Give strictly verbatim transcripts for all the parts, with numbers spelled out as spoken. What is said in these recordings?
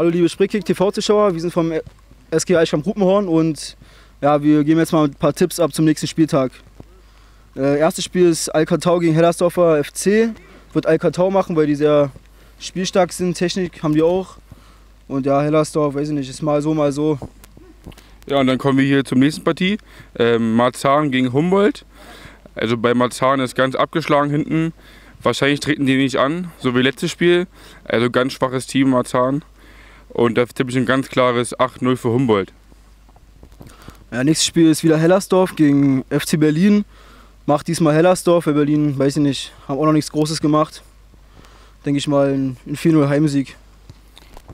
Hallo liebe Spreekick-T V-Zuschauer, wir sind vom S G Eichkamp-Rupenhorn und ja, wir geben jetzt mal ein paar Tipps ab zum nächsten Spieltag. Äh, erstes Spiel ist Alkatau gegen Hellersdorfer F C. Wird Alkatau machen, weil die sehr spielstark sind, Technik haben die auch. Und ja, Hellersdorf, weiß ich nicht, ist mal so, mal so. Ja, und dann kommen wir hier zur nächsten Partie. Ähm, Marzahn gegen Humboldt. Also bei Marzahn ist ganz abgeschlagen hinten. Wahrscheinlich treten die nicht an, so wie letztes Spiel. Also ganz schwaches Team Marzahn. Und da tippe ich ein ganz klares acht null für Humboldt. Ja, nächstes Spiel ist wieder Hellersdorf gegen F C Berlin. Macht diesmal Hellersdorf, weil Berlin, weiß ich nicht, haben auch noch nichts Großes gemacht. Denke ich mal, ein vier null Heimsieg.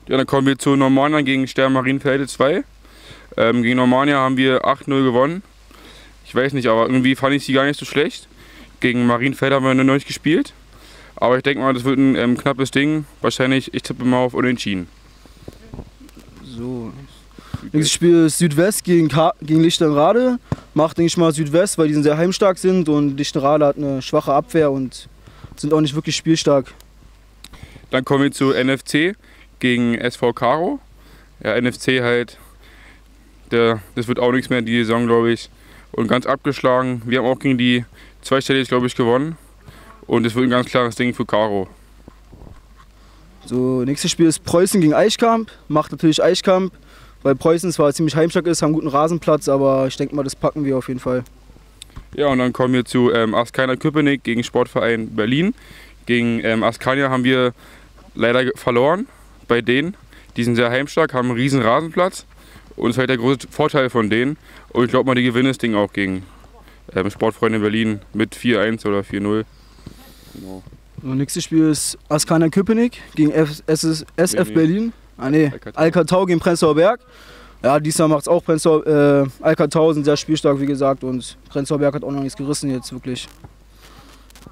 Ja, dann kommen wir zu Normania gegen Stern Marienfelde zwei. Ähm, gegen Normania haben wir acht null gewonnen. Ich weiß nicht, aber irgendwie fand ich sie gar nicht so schlecht. Gegen Marienfelde haben wir nur neulich gespielt. Aber ich denke mal, das wird ein ähm, knappes Ding. Wahrscheinlich, ich tippe mal auf Unentschieden. So. Nächstes Spiel ist Südwest gegen, gegen Lichtenrade. Macht, denke ich mal, Südwest, weil die sehr heimstark sind. Und Lichtenrade hat eine schwache Abwehr und sind auch nicht wirklich spielstark. Dann kommen wir zu N F C gegen S V Caro. Ja, N F C halt, der, das wird auch nichts mehr die Saison, glaube ich. Und ganz abgeschlagen. Wir haben auch gegen die zweistellig, glaube ich, gewonnen. Und es wird ein ganz klares Ding für Caro. So, nächstes Spiel ist Preußen gegen Eichkamp. Macht natürlich Eichkamp, weil Preußen zwar ziemlich heimstark ist, haben guten Rasenplatz, aber ich denke mal, das packen wir auf jeden Fall. Ja, und dann kommen wir zu ähm, Askania Köpenick gegen Sportverein Berlin. Gegen ähm, Askania haben wir leider verloren bei denen. Die sind sehr heimstark, haben einen riesen Rasenplatz und das ist halt der große Vorteil von denen. Und ich glaube mal, die gewinnen das Ding auch gegen ähm, Sportfreunde Berlin mit vier eins oder vier null. Genau. So, nächstes Spiel ist Askania Köpenick gegen F S SF Berlin. Ah ne, Alkatau gegen Prenzlauer Berg. Ja, diesmal macht es auch Prenzlauer, äh, Alkatau sind sehr spielstark, wie gesagt, und Prenzlauer Berg hat auch noch nichts gerissen jetzt, wirklich.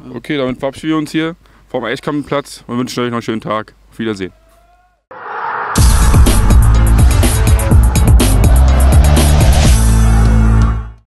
Ja. Okay, damit verabschieden wir uns hier vom Eichkamp-Platz und wünschen euch noch einen schönen Tag. Auf Wiedersehen.